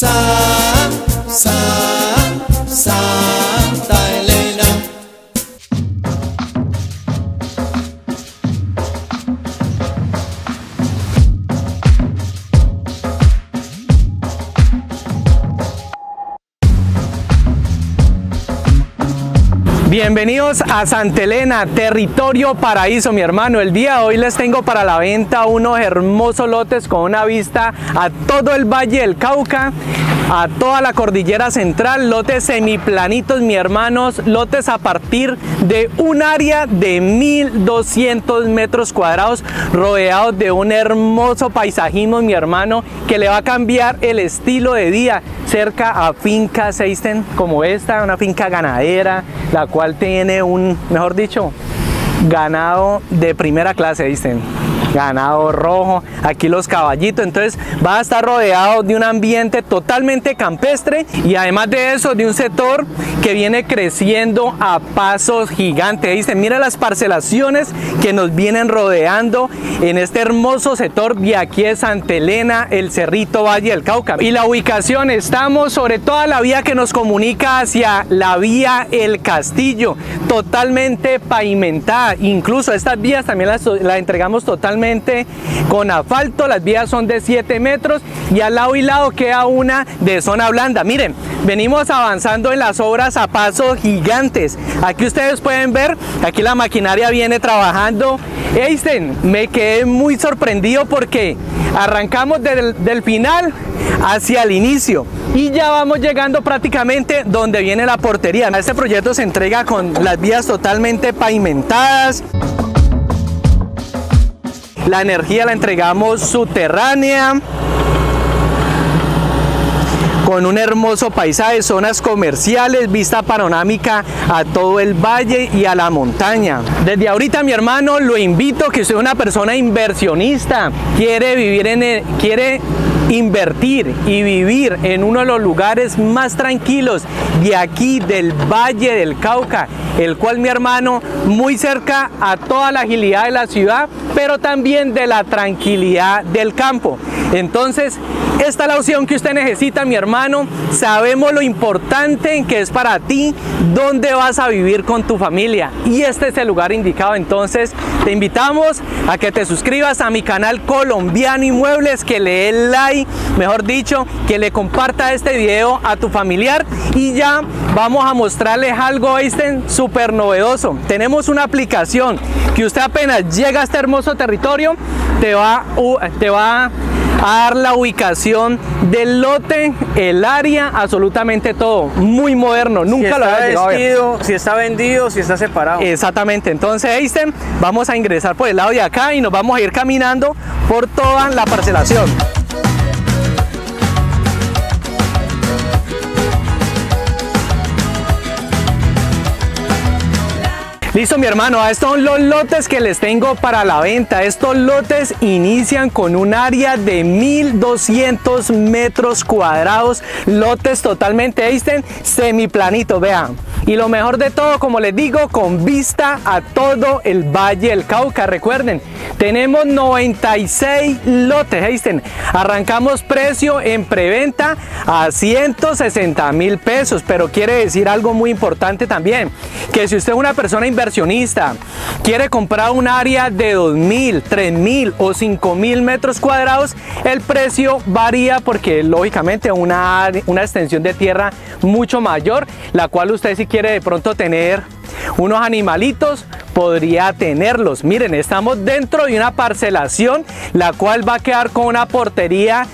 Santa Elena. Bienvenidos a Santa Elena, territorio paraíso, mi hermano. El día de hoy les tengo para la venta unos hermosos lotes con una vista a todo el Valle del Cauca, a toda la Cordillera Central, lotes semiplanitos, mi hermanos, lotes a partir de un área de 1.200 metros cuadrados, rodeados de un hermoso paisajismo, mi hermano, que le va a cambiar el estilo de vida, cerca a fincas Seisten como esta, una finca ganadera, la cual tiene un, mejor dicho, ganado de primera clase, dicen. Ganado rojo, aquí los caballitos. Entonces va a estar rodeado de un ambiente totalmente campestre y además de eso de un sector que viene creciendo a pasos gigantes. Dicen, mira las parcelaciones que nos vienen rodeando en este hermoso sector de aquí de Santa Elena, El Cerrito, Valle del Cauca. Y la ubicación, estamos sobre toda la vía que nos comunica hacia la vía El Castillo, totalmente pavimentada. Incluso estas vías también las entregamos totalmente con asfalto, las vías son de 7 metros y al lado y lado queda una de zona blanda. Miren, venimos avanzando en las obras a pasos gigantes. Aquí ustedes pueden ver, aquí la maquinaria viene trabajando. Eisten, me quedé muy sorprendido porque arrancamos del final hacia el inicio y ya vamos llegando prácticamente donde viene la portería. Este proyecto se entrega con las vías totalmente pavimentadas. La energía la entregamos subterránea, con un hermoso paisaje, zonas comerciales, vista panorámica a todo el valle y a la montaña. Desde ahorita, mi hermano, lo invito a que usted es una persona inversionista, quiere invertir y vivir en uno de los lugares más tranquilos de aquí del Valle del Cauca, el cual, mi hermano, muy cerca a toda la agilidad de la ciudad, pero también de la tranquilidad del campo. Entonces, esta es la opción que usted necesita, mi hermano. Sabemos lo importante que es para ti, dónde vas a vivir con tu familia, y este es el lugar indicado. Entonces, te invitamos a que te suscribas a mi canal Colombiano Inmuebles, que le dé like, mejor dicho, que le comparta este video a tu familiar, y ya vamos a mostrarles algo súper novedoso. Tenemos una aplicación que usted apenas llega a este hermoso territorio, te va a dar la ubicación del lote, el área, absolutamente todo. Muy moderno, nunca lo había visto. Si está vendido, si está separado. Exactamente. Entonces, Eisten, vamos a ingresar por el lado de acá y nos vamos a ir caminando por toda la parcelación. Listo, mi hermano, estos son los lotes que les tengo para la venta. Estos lotes inician con un área de 1.200 metros cuadrados, lotes totalmente semiplanitos, vean. Y lo mejor de todo, como les digo, con vista a todo el Valle del Cauca. Recuerden, tenemos 96 lotes, arrancamos precio en preventa a 160.000 pesos, pero quiere decir algo muy importante también, que si usted es una persona inversionista, quiere comprar un área de 2.000, 3.000 o 5.000 metros cuadrados, el precio varía porque lógicamente una extensión de tierra mucho mayor, la cual usted, si quiere de pronto tener unos animalitos, podría tenerlos. Miren, estamos dentro de una parcelación, la cual va a quedar con una portería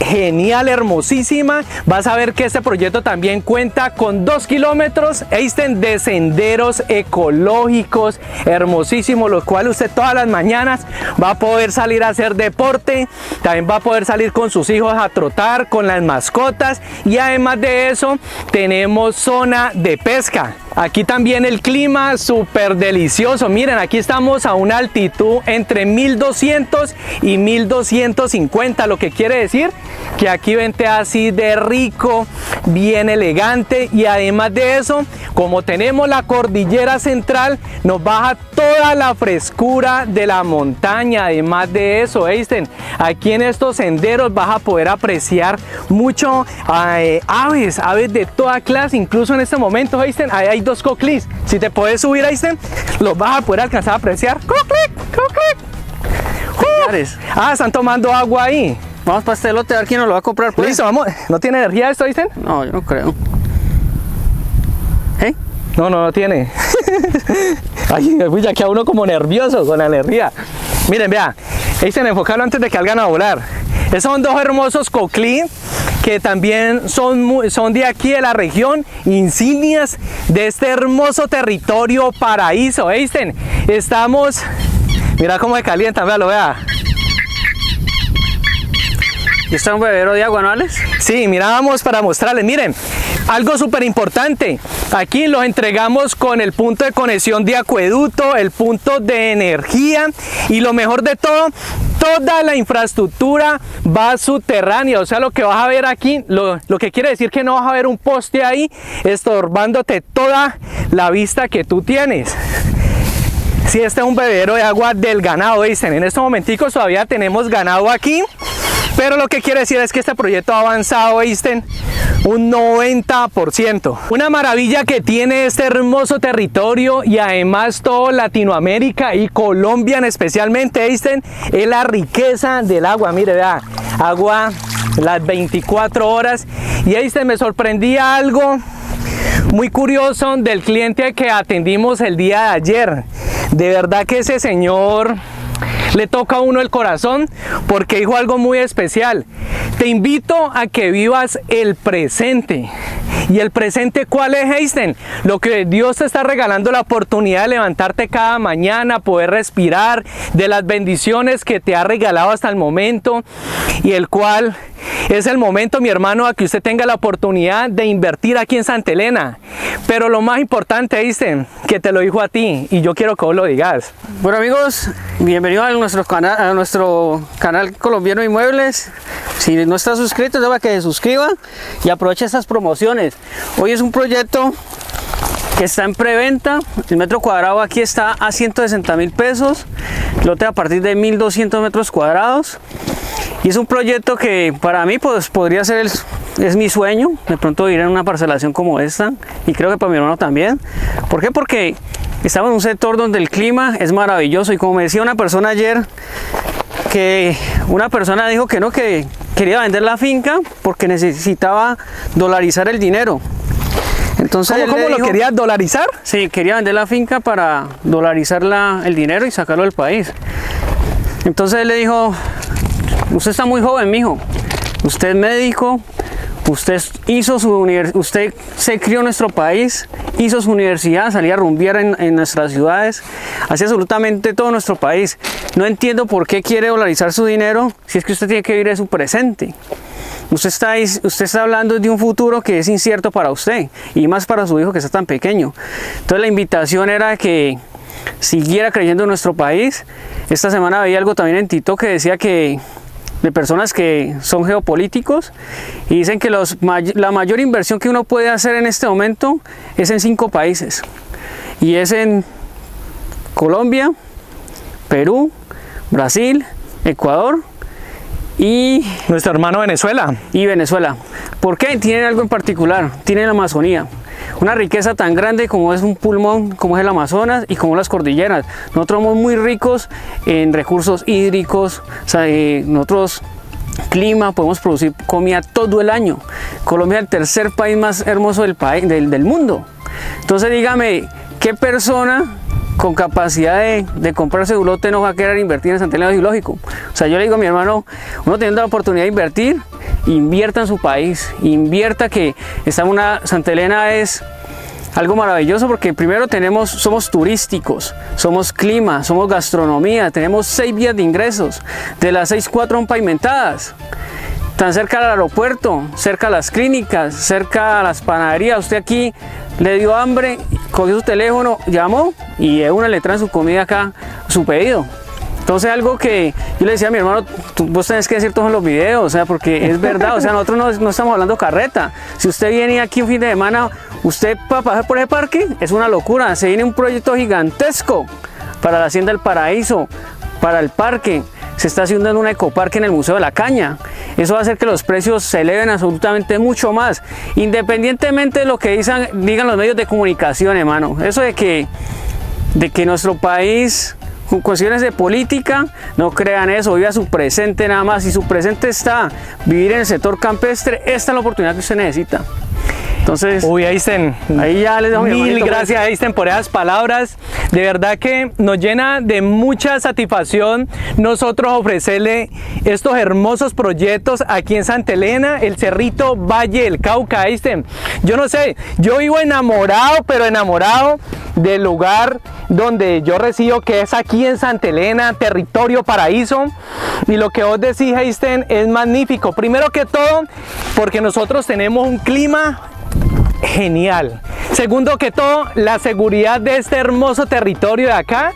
genial, hermosísima. Vas a ver que este proyecto también cuenta con 2 kilómetros de senderos ecológicos hermosísimos, los cuales usted todas las mañanas va a poder salir a hacer deporte, también va a poder salir con sus hijos a trotar, con las mascotas, y además de eso tenemos zona de pesca. Aquí también el clima súper delicioso. Miren, aquí estamos a una altitud entre 1200 y 1250, lo que quiere decir que aquí vente así de rico, bien elegante, y además de eso, como tenemos la Cordillera Central, nos baja toda la frescura de la montaña. Además de eso, ¿viste? Aquí en estos senderos vas a poder apreciar mucho aves de toda clase. Incluso en este momento, ¿viste? Ahí hay dos coclís. Si te puedes subir, ¿viste? Los vas a poder alcanzar a apreciar. ¡Coclic! ¡Coclic! Ah, están tomando agua ahí. Vamos para este elote, a ver quién nos lo va a comprar. Pues. Listo, vamos. ¿No tiene energía esto, dicen? No, yo no creo. ¿Eh? No tiene. Ay, ya queda uno como nervioso con la energía. Miren, vea. Dicen, enfocarlo antes de que salgan a volar. Esos son dos hermosos coclí que también son de aquí de la región, insignias de este hermoso territorio paraíso. Dicen, estamos... Mira cómo se calientan, vea, lo vea. ¿Y está un bebedero de agua, no, Alex? Sí, mirábamos para mostrarles. Miren, algo súper importante. Aquí los entregamos con el punto de conexión de acueducto, el punto de energía y lo mejor de todo, toda la infraestructura va subterránea. O sea, lo que vas a ver aquí, lo que quiere decir que no vas a ver un poste ahí estorbándote toda la vista que tú tienes. Sí, este es un bebedero de agua del ganado, dicen. En estos momenticos todavía tenemos ganado aquí. Pero lo que quiero decir es que este proyecto ha avanzado, ¿viste? Un 90%. Una maravilla que tiene este hermoso territorio y además toda Latinoamérica y Colombia en especialmente, ¿viste? Es la riqueza del agua. Mire, vea, agua las 24 horas. Y ahí me sorprendía algo muy curioso del cliente que atendimos el día de ayer. De verdad que ese señor... le toca a uno el corazón porque dijo algo muy especial. Te invito a que vivas el presente. ¿Y el presente cuál es, Einstein? Lo que Dios te está regalando, la oportunidad de levantarte cada mañana, poder respirar, de las bendiciones que te ha regalado hasta el momento, y el cual es el momento, mi hermano, a que usted tenga la oportunidad de invertir aquí en Santa Elena. Pero lo más importante, Einstein, que te lo dijo a ti y yo quiero que vos lo digas. Bueno, amigos, bienvenidos a nuestro canal Colombiano Inmuebles. Si no está suscrito, deba que se suscriba y aproveche estas promociones. Hoy es un proyecto que está en preventa. El metro cuadrado aquí está a 160.000 pesos, lote a partir de 1.200 metros cuadrados, y es un proyecto que para mí pues podría ser es mi sueño de pronto ir en una parcelación como esta, y creo que para mi hermano también. ¿Por qué? Porque estamos en un sector donde el clima es maravilloso, y como me decía una persona ayer, que una persona dijo que no, que quería vender la finca porque necesitaba dolarizar el dinero. Entonces, ¿Cómo lo quería dolarizar? Sí, quería vender la finca para dolarizar el dinero y sacarlo del país. Entonces él le dijo, usted está muy joven, mijo, usted es médico, usted se crió en nuestro país, hizo su universidad, salía a rumbear en nuestras ciudades, hacía absolutamente todo nuestro país. No entiendo por qué quiere dolarizar su dinero si es que usted tiene que vivir de su presente. Usted está hablando de un futuro que es incierto para usted, y más para su hijo que está tan pequeño. Entonces la invitación era que siguiera creyendo en nuestro país. Esta semana veía algo también en TikTok que decía que de personas que son geopolíticos, y dicen que la mayor inversión que uno puede hacer en este momento es en 5 países, y es en Colombia, Perú, Brasil, Ecuador y nuestro hermano Venezuela. Y Venezuela. ¿Por qué? Tienen algo en particular, tienen la Amazonía. Una riqueza tan grande como es un pulmón, como es el Amazonas y como las cordilleras. Nosotros somos muy ricos en recursos hídricos, o sea, nosotros clima, podemos producir comida todo el año. Colombia es el tercer país más hermoso del mundo. Entonces dígame, ¿qué persona con capacidad de comprarse un lote no va a querer invertir en Santa Elena Biológico? O sea, yo le digo a mi hermano, uno teniendo la oportunidad de invertir, invierta en su país, invierta, que Santa Elena es algo maravilloso, porque primero somos turísticos, somos clima, somos gastronomía, tenemos 6 vías de ingresos, de las 6, 4 son pavimentadas, tan cerca al aeropuerto, cerca a las clínicas, cerca a las panaderías. Usted aquí le dio hambre cogió su teléfono, llamó y de una le traen su comida acá, su pedido. Entonces algo que yo le decía a mi hermano, vos tenés que decir todos los videos, o sea, porque es verdad, o sea, nosotros no estamos hablando carreta. Si usted viene aquí un fin de semana, usted para pasar por ese parque es una locura. Se viene un proyecto gigantesco para la Hacienda del Paraíso, para el parque. Se está haciendo en un ecoparque en el Museo de la Caña. Eso va a hacer que los precios se eleven absolutamente mucho más, independientemente de lo que digan los medios de comunicación, hermano. Eso de que nuestro país, con cuestiones de política, no crean eso. Viva su presente nada más. Si su presente está vivir en el sector campestre, esta es la oportunidad que usted necesita. Entonces, uy, Einstein, ahí ya les dejo mil gracias, Einstein, por esas palabras. De verdad que nos llena de mucha satisfacción nosotros ofrecerle estos hermosos proyectos aquí en Santa Elena, El Cerrito, Valle del Cauca. Einstein, yo no sé, yo vivo enamorado, pero enamorado del lugar donde yo resido, que es aquí en Santa Elena, territorio paraíso. Y lo que vos decís, Einstein, es magnífico. Primero que todo, porque nosotros tenemos un clima genial. Segundo que todo, la seguridad de este hermoso territorio de acá.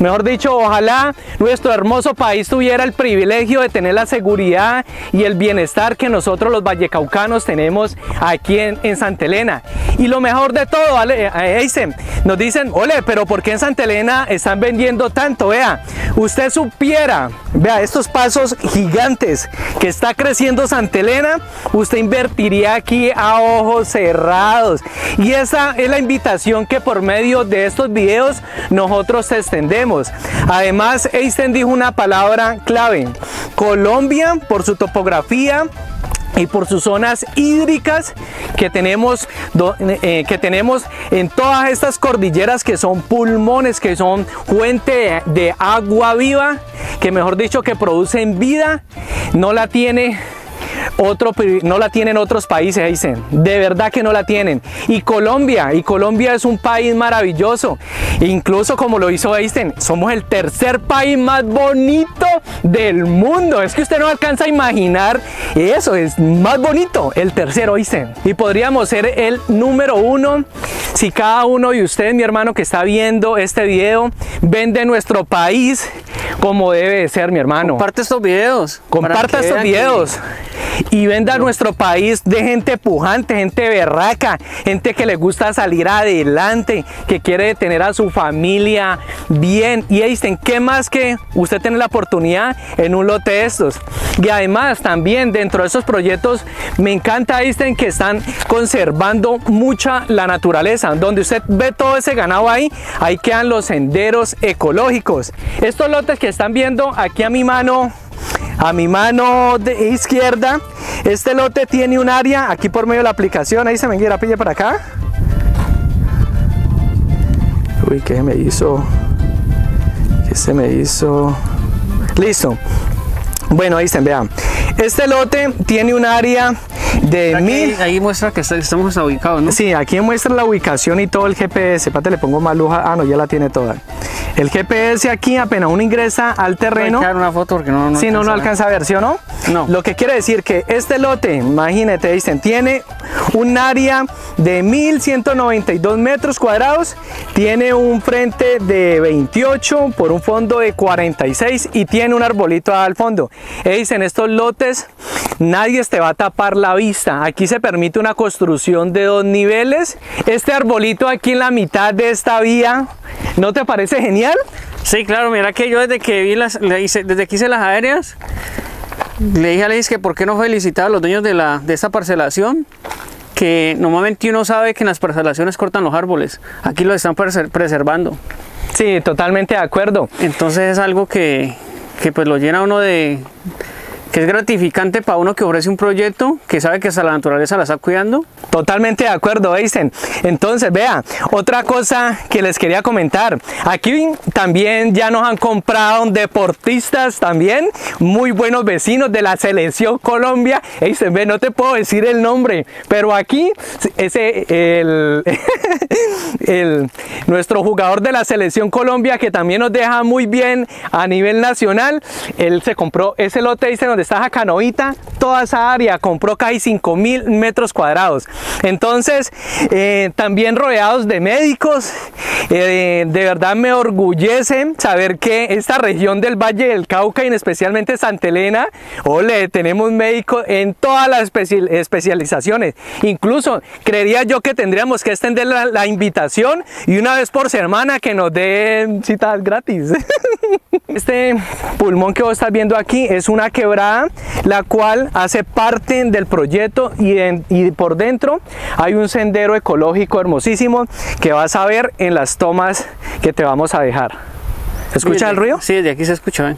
Mejor dicho, ojalá nuestro hermoso país tuviera el privilegio de tener la seguridad y el bienestar que nosotros los vallecaucanos tenemos aquí en Santa Elena. Y lo mejor de todo, Einstein, nos dicen, ole, pero ¿por qué en Santa Elena están vendiendo tanto? Vea, usted supiera, vea estos pasos gigantes que está creciendo Santa Elena, usted invertiría aquí a ojos cerrados. Y esa es la invitación que por medio de estos videos nosotros extendemos. Además, Einstein dijo una palabra clave: Colombia, por su topografía y por sus zonas hídricas que tenemos en todas estas cordilleras, que son pulmones, que son fuente de agua viva, que mejor dicho que producen vida, no la tienen otros países, dicen. De verdad que no la tienen. Y Colombia es un país maravilloso. Incluso, como lo hizo Einstein, somos el tercer país más bonito del mundo. Es que usted no alcanza a imaginar eso. Es más bonito, el tercero, Einstein. Y podríamos ser el número 1 si cada uno de ustedes, mi hermano, que está viendo este video, vende nuestro país como debe de ser, mi hermano. Comparte estos videos. Comparte estos videos. Y venda nuestro país de gente pujante, gente berraca, gente que le gusta salir adelante, que quiere tener a su familia bien. Y Einstein, ¿qué más que usted tiene la oportunidad en un lote de estos? Y además también dentro de esos proyectos me encanta, Einstein, que están conservando mucha la naturaleza. Donde usted ve todo ese ganado ahí quedan los senderos ecológicos. Estos lotes que están viendo aquí a mi mano de izquierda, este lote tiene un área aquí por medio de la aplicación. Ahí se me guía, pille para acá. Uy, ¿qué me hizo? ¿Qué se me hizo? Listo. Bueno, ahí se vean. Este lote tiene un área de 1000. Ahí muestra que estamos ubicados, ¿no? Sí, aquí muestra la ubicación y todo el GPS. Pate, le pongo más luz. Ah, no, ya la tiene toda. El GPS aquí, apenas uno ingresa al terreno. Voy a echar una foto porque no. Si no, no alcanza a ver, ¿sí o no? No. Lo que quiere decir que este lote, imagínate, dicen, tiene un área de 1192 metros cuadrados, tiene un frente de 28 por un fondo de 46 y tiene un arbolito al fondo. Dicen, estos lotes nadie te va a tapar la vista. Aquí se permite una construcción de 2 niveles. Este arbolito aquí en la mitad de esta vía, ¿no te parece genial? Sí, claro, mira que yo desde que hice las aéreas, le dije a Liz que por qué no felicitar a los dueños de esta parcelación, que normalmente uno sabe que en las parcelaciones cortan los árboles, aquí los están preservando. Sí, totalmente de acuerdo. Entonces es algo que pues lo llena uno de... que es gratificante para uno que ofrece un proyecto que sabe que hasta la naturaleza la está cuidando. Totalmente de acuerdo, Einstein. Entonces, vea, otra cosa que les quería comentar. Aquí también ya nos han comprado deportistas también, muy buenos vecinos de la Selección Colombia. Einstein, ve, no te puedo decir el nombre, pero aquí nuestro jugador de la Selección Colombia, que también nos deja muy bien a nivel nacional, él se compró ese lote, Einstein, donde está esa canoita, toda esa área compró casi 5.000 metros cuadrados. Entonces, también rodeados de médicos, de verdad me orgullece saber que esta región del Valle del Cauca y especialmente Santa Elena, ole, tenemos médicos en todas las especializaciones. Incluso creería yo que tendríamos que extender la invitación y una vez por semana que nos den citas gratis. Este pulmón que vos estás viendo aquí es una quebrada, la cual hace parte del proyecto, y por dentro hay un sendero ecológico hermosísimo que vas a ver en las tomas que te vamos a dejar. ¿Se escucha el ruido? Sí, desde aquí se escucha, ¿eh?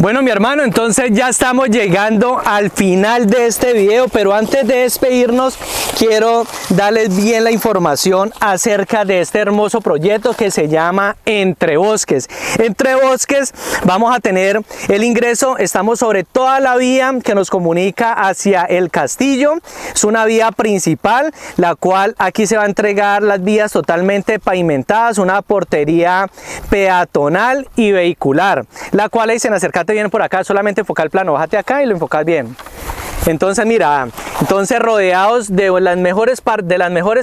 Bueno, mi hermano, entonces ya estamos llegando al final de este video, pero antes de despedirnos quiero darles bien la información acerca de este hermoso proyecto que se llama Entre Bosques. Entre Bosques vamos a tener el ingreso, estamos sobre toda la vía que nos comunica hacia el castillo, es una vía principal, la cual aquí se va a entregar las vías totalmente pavimentadas, una portería peatonal y vehicular, la cual dicen acerca bien por acá, solamente enfocar el plano, bájate acá y lo enfocas bien. Entonces mira, entonces rodeados de las mejores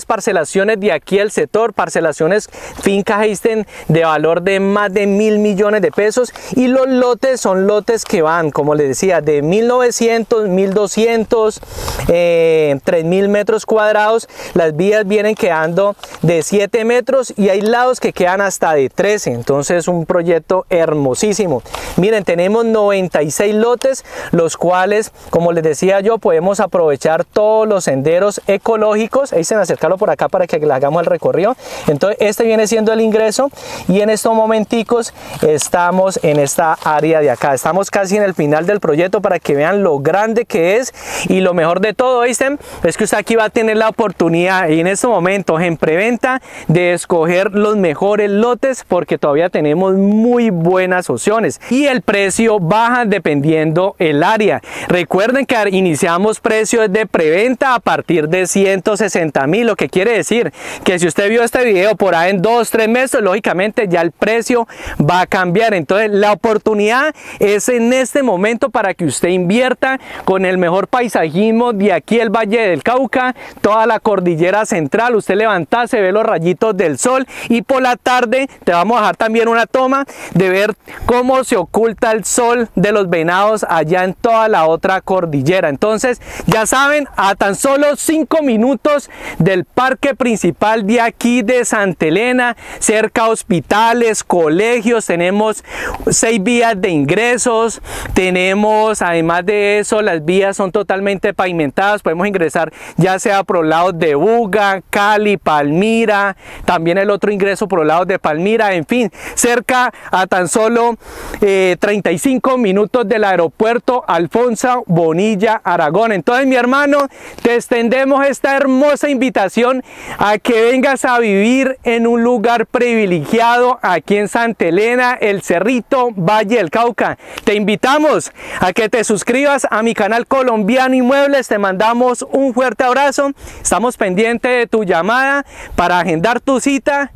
parcelaciones de aquí el sector, parcelaciones fincas Einstein de valor de más de 1.000 millones de pesos, y los lotes son lotes que van, como les decía, de 1.900, 1.200, 3.000 metros cuadrados, las vías vienen quedando de 7 metros y hay lados que quedan hasta de 13, entonces un proyecto hermosísimo. Miren, tenemos 96 lotes, los cuales, como les decía yo, podemos aprovechar todos los senderos ecológicos. Ahí se me acercaron por acá para que le hagamos el recorrido. Entonces este viene siendo el ingreso y en estos momenticos estamos en esta área de acá. Estamos casi en el final del proyecto para que vean lo grande que es, y lo mejor de todo, ¿viste?, es que usted aquí va a tener la oportunidad y en estos momentos en preventa de escoger los mejores lotes, porque todavía tenemos muy buenas opciones y el precio baja dependiendo el área. Recuerden que iniciamos precios de preventa a partir de 160.000, lo que quiere decir que si usted vio este video por ahí en 2-3 meses, lógicamente ya el precio va a cambiar. Entonces la oportunidad es en este momento para que usted invierta con el mejor paisajismo de aquí el Valle del Cauca, toda la Cordillera Central. Usted levanta, se ve los rayitos del sol, y por la tarde te vamos a dejar también una toma de ver cómo se oculta el sol de los venados allá en toda la otra cordillera. Entonces ya saben, a tan solo 5 minutos del parque principal de aquí de Santa Elena, cerca hospitales, colegios, tenemos 6 vías de ingresos, tenemos además de eso, las vías son totalmente pavimentadas, podemos ingresar ya sea por lados de Buga, Cali, Palmira, también el otro ingreso por lados de Palmira, en fin, cerca a tan solo 35 minutos del aeropuerto Alfonso Bonilla Aragón. Entonces, mi hermano, te extendemos esta hermosa invitación a que vengas a vivir en un lugar privilegiado aquí en Santa Elena, El Cerrito, Valle del Cauca. Te invitamos a que te suscribas a mi canal Colombiano Inmuebles, te mandamos un fuerte abrazo, estamos pendientes de tu llamada para agendar tu cita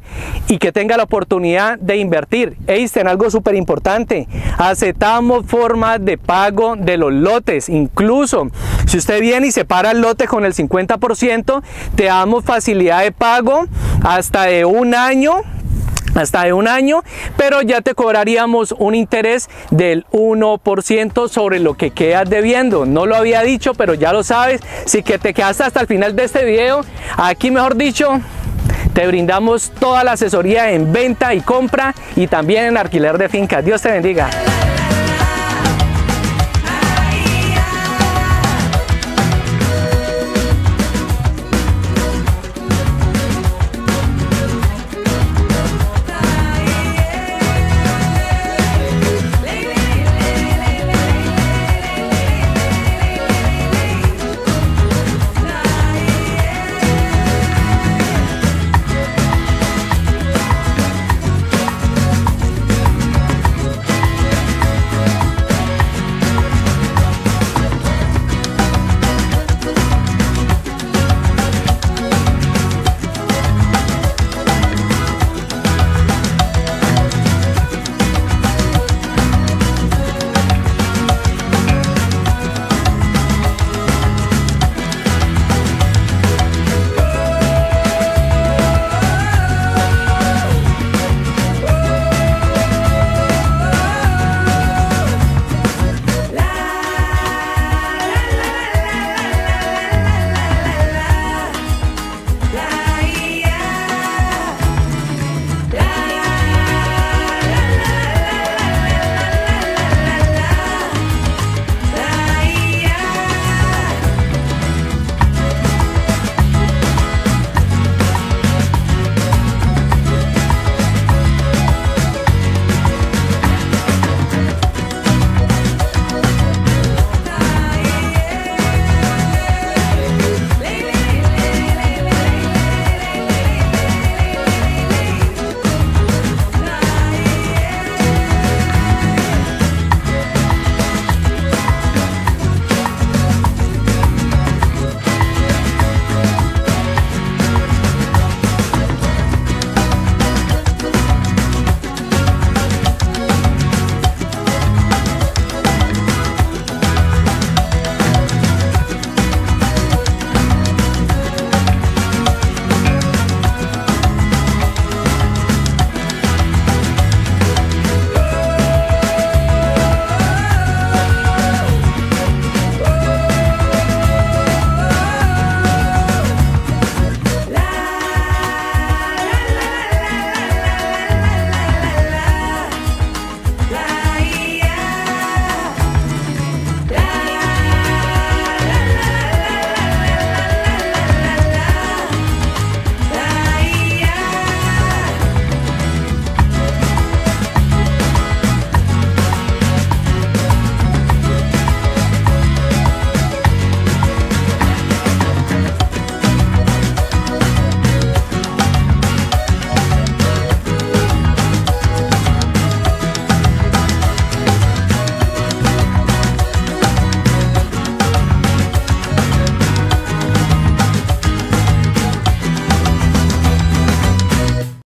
y que tenga la oportunidad de invertir. Einstein, algo súper importante, aceptamos formas de pago de los lotes, incluso si usted viene y separa el lote con el 50%, te damos facilidad de pago hasta de un año, pero ya te cobraríamos un interés del 1% sobre lo que quedas debiendo. No lo había dicho, pero ya lo sabes, si que te quedaste hasta el final de este video, aquí mejor dicho, te brindamos toda la asesoría en venta y compra y también en alquiler de finca. Dios te bendiga.